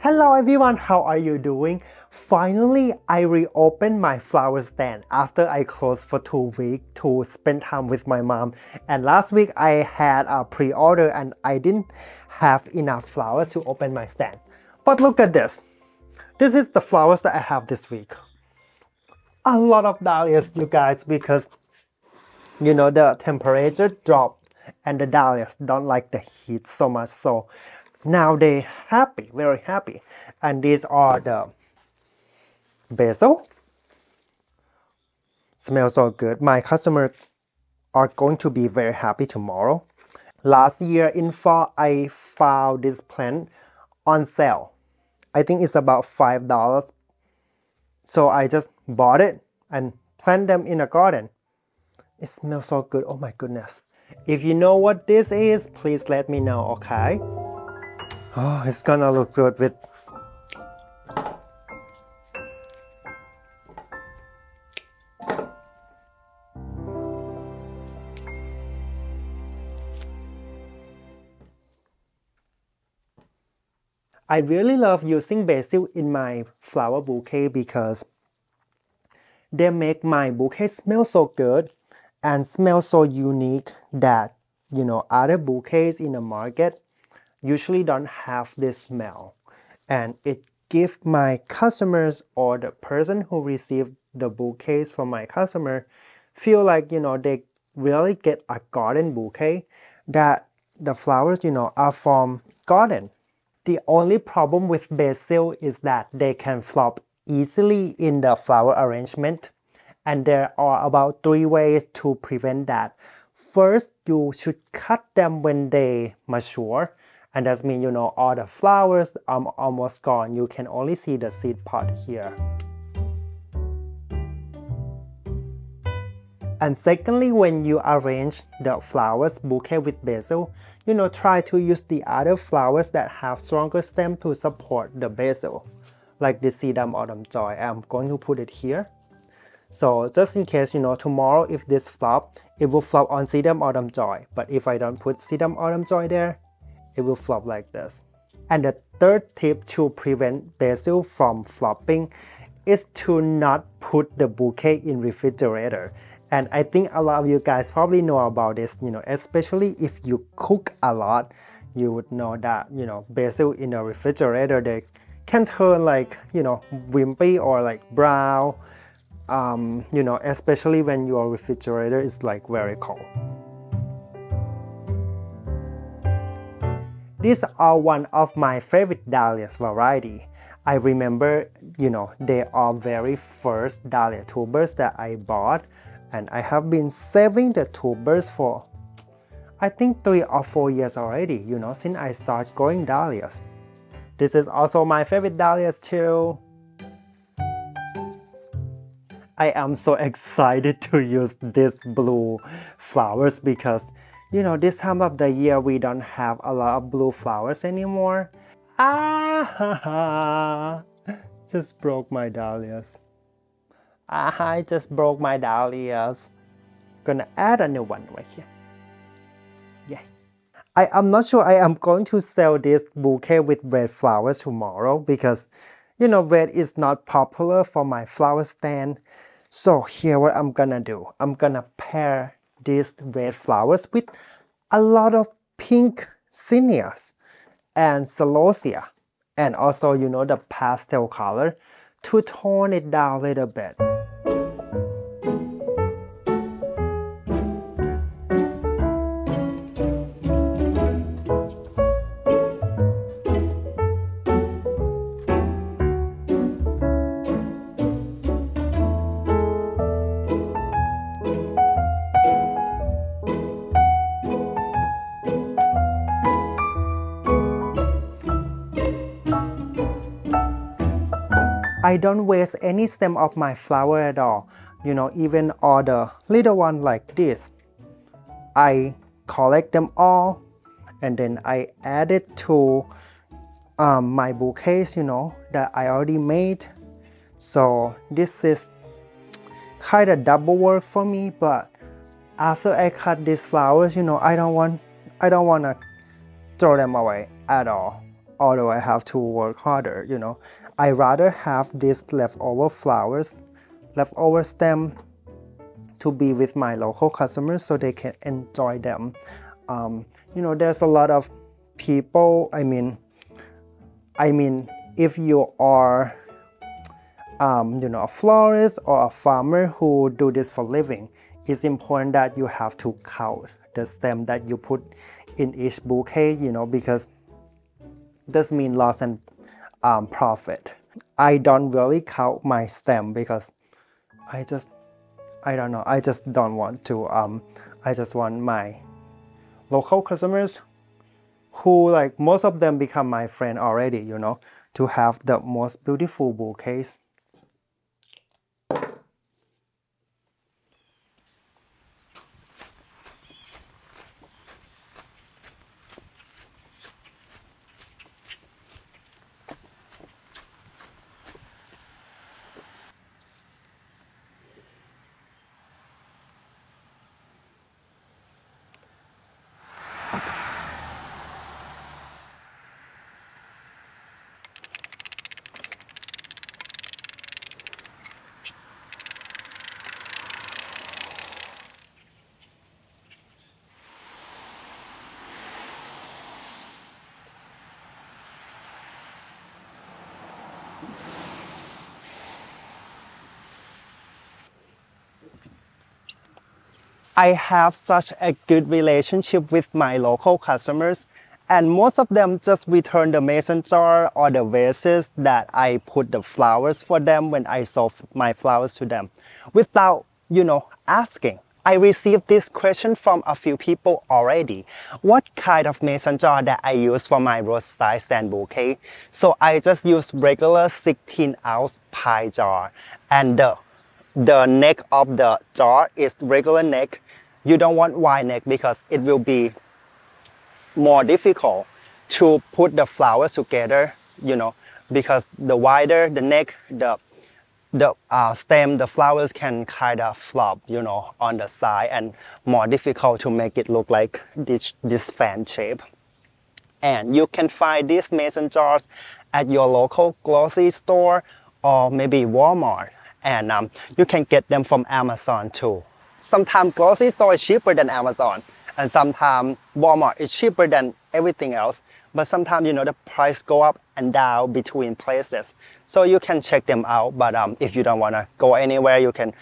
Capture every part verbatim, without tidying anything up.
Hello everyone, how are you doing? Finally, I reopened my flower stand after I closed for two weeks to spend time with my mom. And last week I had a pre-order and I didn't have enough flowers to open my stand. But look at this. This is the flowers that I have this week. A lot of dahlias, you guys, because you know the temperature dropped and the dahlias don't like the heat so much. So now they happy, very happy. And these are the basil. Smells so good. My customers are going to be very happy tomorrow. Last year in fall, I found this plant on sale. I think it's about five dollars. So I just bought it and plant them in a garden. It smells so good. Oh my goodness. If you know what this is, please let me know, okay? Oh, it's gonna look good with I really love using basil in my flower bouquet because they make my bouquet smell so good and smell so unique that, you know, other bouquets in the market usually don't have this smell, and it gives my customers or the person who received the bouquets from my customer feel like, you know, they really get a garden bouquet, that the flowers, you know, are from garden. The only problem with basil is that they can flop easily in the flower arrangement, and there are about three ways to prevent that. First, you should cut them when they mature. And that means, you know, all the flowers are almost gone. You can only see the seed pod here. And secondly, when you arrange the flowers bouquet with basil, you know, try to use the other flowers that have stronger stem to support the basil. Like this Sedum Autumn Joy, I'm going to put it here. So just in case, you know, tomorrow if this flops, it will flop on Sedum Autumn Joy. But if I don't put Sedum Autumn Joy there, it will flop like this. And the third tip to prevent basil from flopping is to not put the bouquet in refrigerator. And I think a lot of you guys probably know about this, you know, especially if you cook a lot, you would know that, you know, basil in the refrigerator, they can turn like, you know, wimpy or like brown, um, you know, especially when your refrigerator is like very cold. These are one of my favorite dahlias variety. I remember, you know, they are very first dahlia tubers that I bought, and I have been saving the tubers for I think three or four years already, you know, since I started growing dahlias. This is also my favorite dahlias too. I am so excited to use these blue flowers because, you know, this time of the year we don't have a lot of blue flowers anymore. Ah ha ha! Just broke my dahlias. Ah I just broke my dahlias. Gonna add a new one right here. Yeah. I am not sure I am going to sell this bouquet with red flowers tomorrow because, you know, red is not popular for my flower stand. So here what I'm gonna do. I'm gonna pair these red flowers with a lot of pink zinnias and celosia, and also, you know, the pastel color to tone it down a little bit. I don't waste any stem of my flower at all, you know, even all the little ones like this. I collect them all and then I add it to um, my bouquets, you know, that I already made. So this is kind of double work for me, but after I cut these flowers, you know, I don't want, I don't want to throw them away at all. although I have to work harder, you know. I rather have these leftover flowers, leftover stem to be with my local customers so they can enjoy them. Um, you know, there's a lot of people, I mean, I mean, if you are, um, you know, a florist or a farmer who do this for a living, it's important that you have to count the stem that you put in each bouquet, you know, because this means loss and um, profit. I don't really count my stem because I just, I don't know, I just don't want to, um, I just want my local customers who, like, most of them become my friend already, you know, to have the most beautiful bouquets. I have such a good relationship with my local customers, and most of them just return the mason jar or the vases that I put the flowers for them when I sold my flowers to them without, you know, asking. I received this question from a few people already. What kind of mason jar that I use for my roadside stand bouquet? So I just use regular sixteen ounce pie jar, and the The neck of the jar is regular neck. You don't want wide neck because it will be more difficult to put the flowers together, you know, because the wider the neck, the, the uh, stem, the flowers can kind of flop, you know, on the side, and more difficult to make it look like this, this fan shape. And you can find these mason jars at your local grocery store or maybe Walmart. And um, you can get them from Amazon too. Sometimes grocery store is cheaper than Amazon, and sometimes Walmart is cheaper than everything else. But sometimes, you know, the price go up and down between places. So you can check them out. But um, if you don't want to go anywhere, you can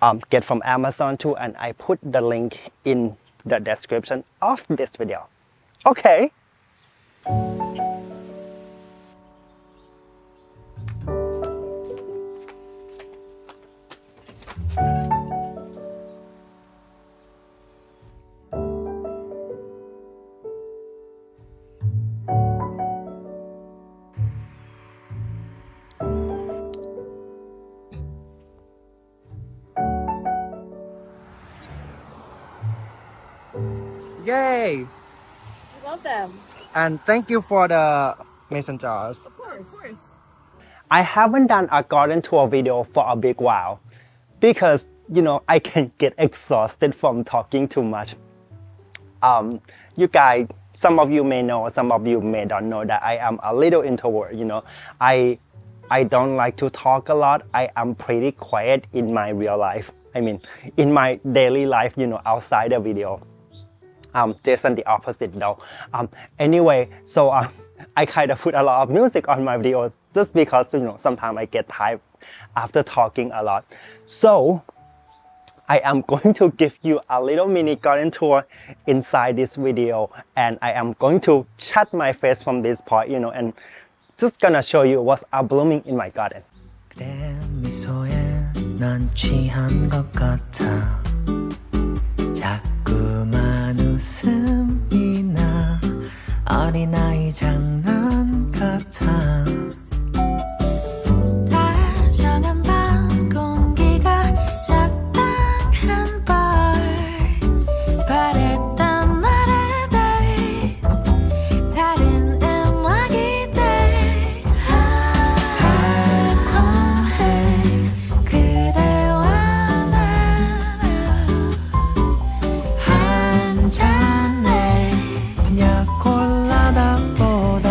um, get from Amazon too. And I put the link in the description of this video. Okay. Yay! I love them. And thank you for the mason jars. Of course, of course. I haven't done a garden tour video for a big while because, you know, I can get exhausted from talking too much. Um, you guys, some of you may know, some of you may not know that I am a little introvert, you know. I, I don't like to talk a lot. I am pretty quiet in my real life. I mean, in my daily life, you know, outside the video. Um, Jason the opposite though. Um, anyway, so um, I kind of put a lot of music on my videos just because, you know, sometimes I get tired after talking a lot. So I am going to give you a little mini garden tour inside this video, and I am going to shut my face from this part, you know, and just gonna show you what's up blooming in my garden. 웃음이 나 어린아이 장난 같아 다정한 밤 공기가 적당한 벌 바랬던 나를 달리 다른 음악이 돼 달콤해 그대와 나를 한 잔 내 콜라다 보다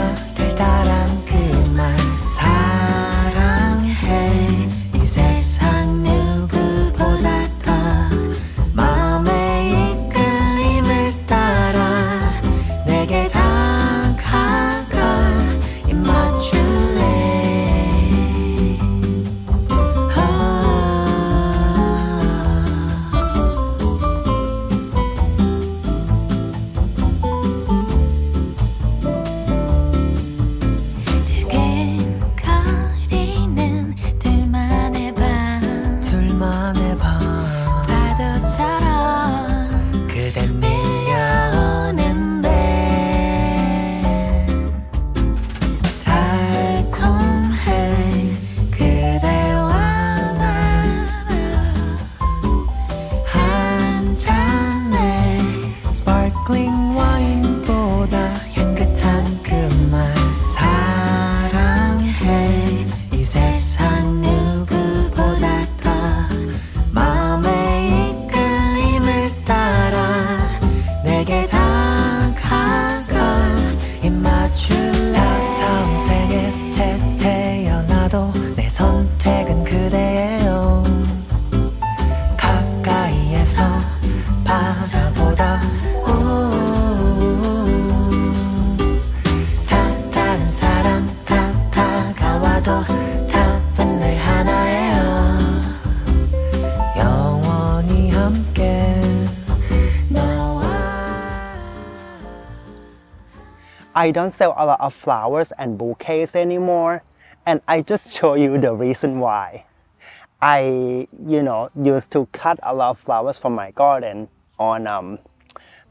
찾아서 답변을 하나예요. 영원히 함께 너와. I don't sell a lot of flowers and bouquets anymore, and I just show you the reason why. I, you know, used to cut a lot of flowers from my garden on um,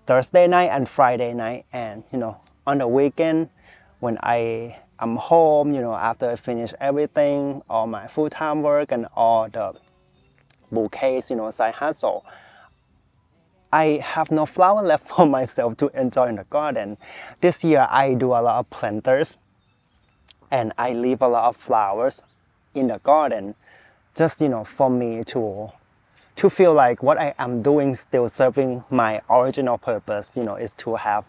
Thursday night and Friday night, and you know, on the weekend when I am home, you know, after I finish everything, all my full-time work and all the bouquets, you know, side hustle, I have no flower left for myself to enjoy in the garden. This year I do a lot of planters, and I leave a lot of flowers in the garden, just, you know, for me to to feel like what I am doing still serving my original purpose, you know, is to have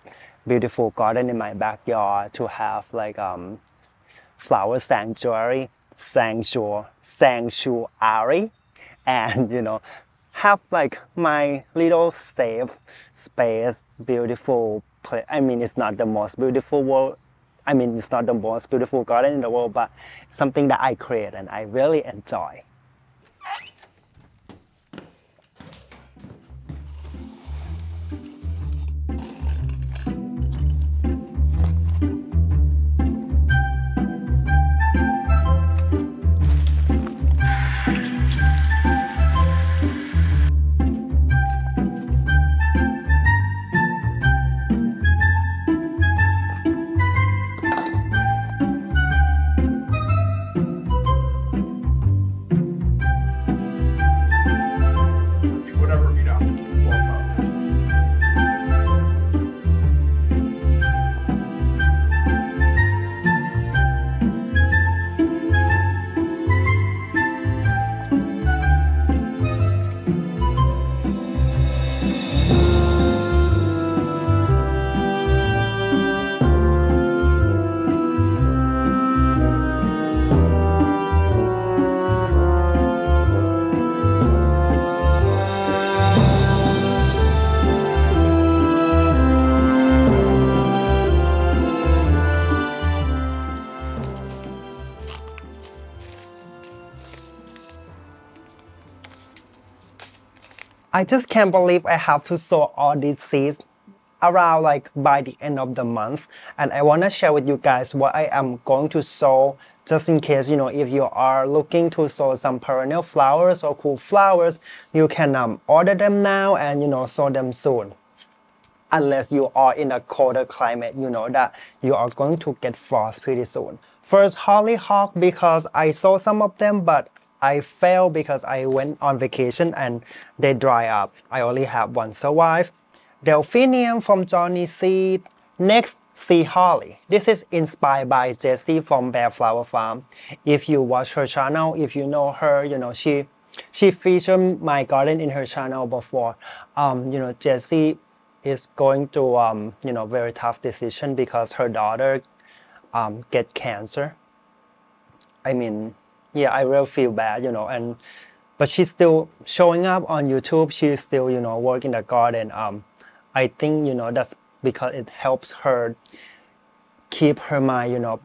beautiful garden in my backyard, to have like um flower sanctuary sanctuary sanctuary and, you know, have like my little safe space, beautiful place. I mean, it's not the most beautiful world, I mean, it's not the most beautiful garden in the world, but something that I create and I really enjoy. I just can't believe I have to sow all these seeds around like by the end of the month, and I want to share with you guys what I am going to sow, just in case, you know, if you are looking to sow some perennial flowers or cool flowers, you can um, order them now and, you know, sow them soon, unless you are in a colder climate, you know, that you are going to get frost pretty soon. First, hollyhock, because I sow some of them but I failed because I went on vacation and they dry up. I only have one survive. Delphinium from Johnny Seed. Next, sea holly. This is inspired by Jessie from Bear Flower Farm. If you watch her channel, if you know her, you know, she she featured my garden in her channel before. Um, you know, Jessie is going through um, you know, very tough decision because her daughter um get cancer. I mean, yeah, I really feel bad, you know, and but she's still showing up on YouTube. She's still, you know, working the garden. Um, I think, you know, that's because it helps her keep her mind, you know,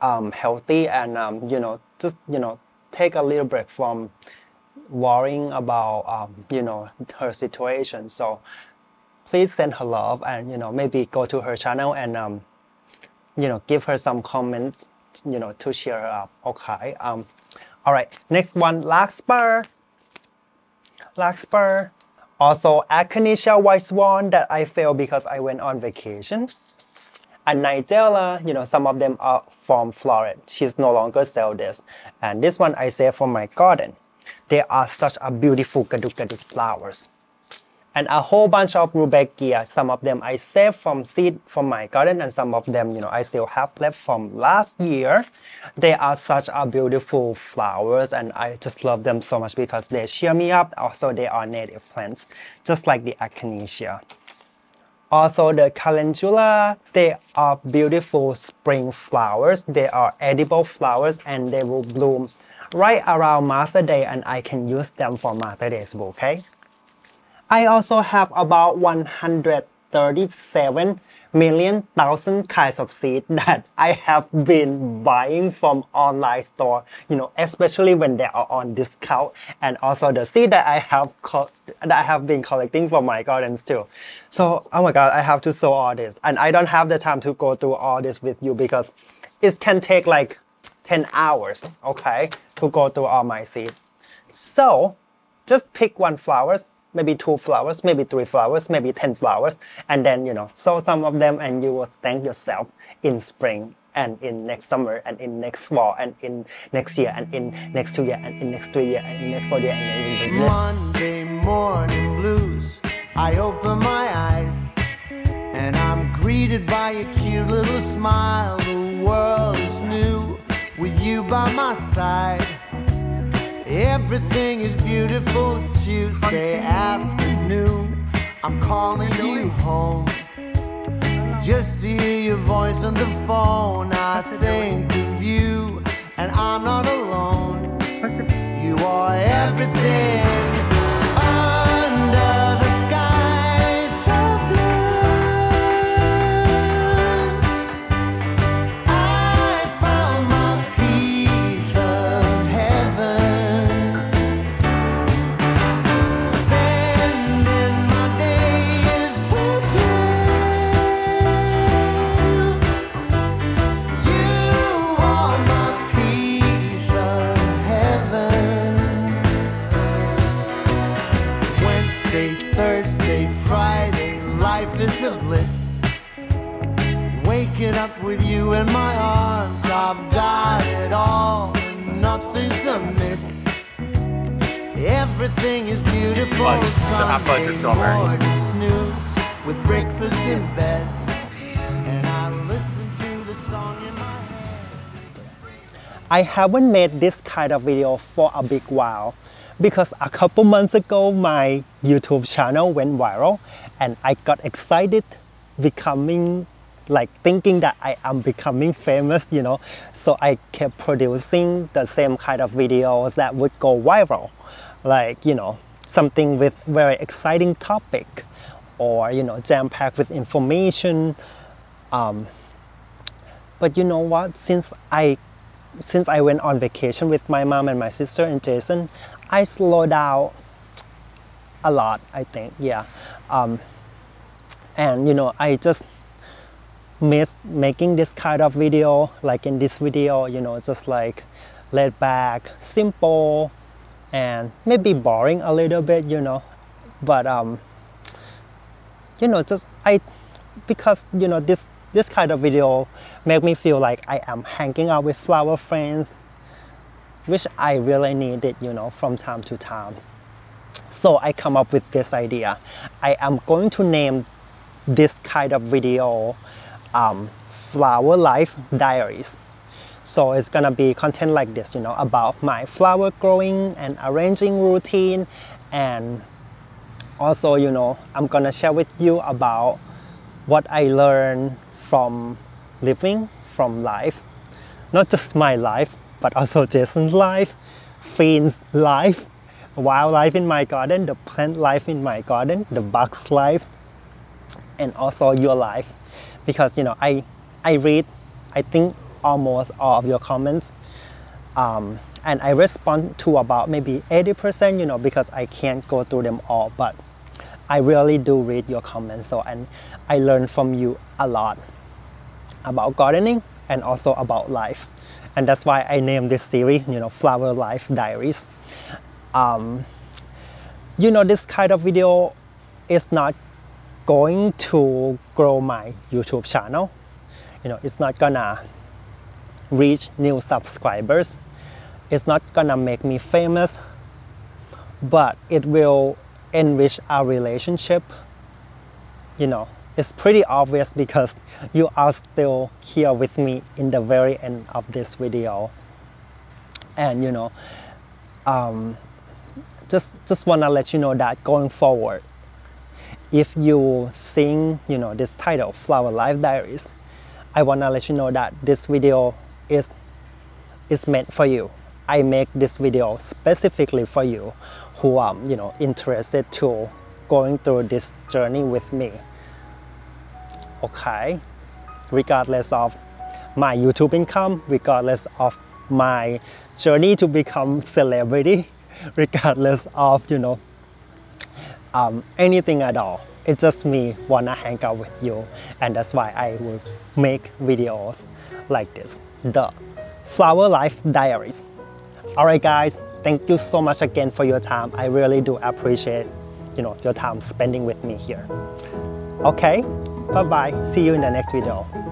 um, healthy and, um, you know, just, you know, take a little break from worrying about, um, you know, her situation. So please send her love and, you know, maybe go to her channel and, um, you know, give her some comments, you know, to cheer her up. Okay, um all right, next one, larkspur. Larkspur, also Echinacea white swan that I failed because I went on vacation, and nigella, you know, some of them are from Florida. She's no longer sell this, and this one I saved from my garden. They are such a beautiful gaduk gaduk flowers, and a whole bunch of rudbeckia. Some of them I saved from seed from my garden, and some of them, you know, I still have left from last year. They are such a beautiful flowers, and I just love them so much because they cheer me up. Also, they are native plants, just like the Echinacea. Also, the calendula. They are beautiful spring flowers. They are edible flowers, and they will bloom right around Mother's Day, and I can use them for Mother's Day's bouquet. I also have about one hundred thirty-seven million thousand kinds of seed that I have been buying from online store, you know, especially when they are on discount, and also the seed that I have that I have been collecting from my gardens too. So oh my god, I have to sow all this, and I don't have the time to go through all this with you because it can take like ten hours, okay, to go through all my seed. So just pick one flowers, maybe two flowers, maybe three flowers, maybe ten flowers, and then, you know, sow some of them, and you will thank yourself in spring and in next summer and in next fall and in next year and in next two year and in next three year and in next four year and in next year. Monday morning blues, I open my eyes and I'm greeted by a cute little smile. The world is new with you by my side. Everything is beautiful. Tuesday afternoon, I'm calling you home. Just to hear your voice on the phone, I think of you, and I'm not alone. You are everything. Up with you in my arms, I've got it all, nothing's amiss. Everything is beautiful. Like, Sunday morning snooze with breakfast in bed, and I listen to the song in my head. I haven't made this kind of video for a big while because a couple months ago my YouTube channel went viral, and I got excited becoming, like thinking that I am becoming famous, you know, so I kept producing the same kind of videos that would go viral, like, you know, something with very exciting topic, or, you know, jam-packed with information. Um, but you know what, since I since I went on vacation with my mom and my sister and Jason, I slowed down a lot, I think, yeah. Um, and you know, I just miss making this kind of video, like in this video, you know, just like laid back, simple, and maybe boring a little bit, you know, but um you know, just I because you know this this kind of video make me feel like I am hanging out with flower friends, which I really needed, you know, from time to time. So I come up with this idea. I am going to name this kind of video Um, Flower Life Diaries. So it's gonna be content like this, you know, about my flower growing and arranging routine, and also, you know, I'm gonna share with you about what I learned from living, from life, not just my life but also Jason's life, Finn's life, wildlife in my garden, the plant life in my garden, the bug's life, and also your life. Because, you know, I, I read, I think, almost all of your comments, um, and I respond to about maybe eighty percent, you know, because I can't go through them all, but I really do read your comments, so, and I learn from you a lot about gardening and also about life, and that's why I named this series, you know, Flower Life Diaries. Um, you know, this kind of video is not going to grow my YouTube channel, you know, it's not gonna reach new subscribers, it's not gonna make me famous, but it will enrich our relationship. You know, it's pretty obvious because you are still here with me in the very end of this video, and you know, um, just just wanna let you know that going forward, if you sing, you know, this title, Flower Life Diaries, I wanna let you know that this video is, is meant for you. I make this video specifically for you who are, um, you know, interested to going through this journey with me. okay, regardless of my YouTube income, regardless of my journey to become celebrity, regardless of, you know, um, anything at all. It's just me wanna hang out with you, and that's why I will make videos like this, the Flower Life Diaries. Alright guys, thank you so much again for your time. I really do appreciate, you know, your time spending with me here. Okay, bye bye, see you in the next video.